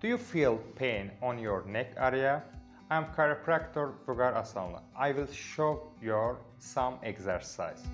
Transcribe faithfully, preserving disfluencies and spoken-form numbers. Do you feel pain on your neck area? I am chiropractor Vugar Aslanli. I will show you some exercise.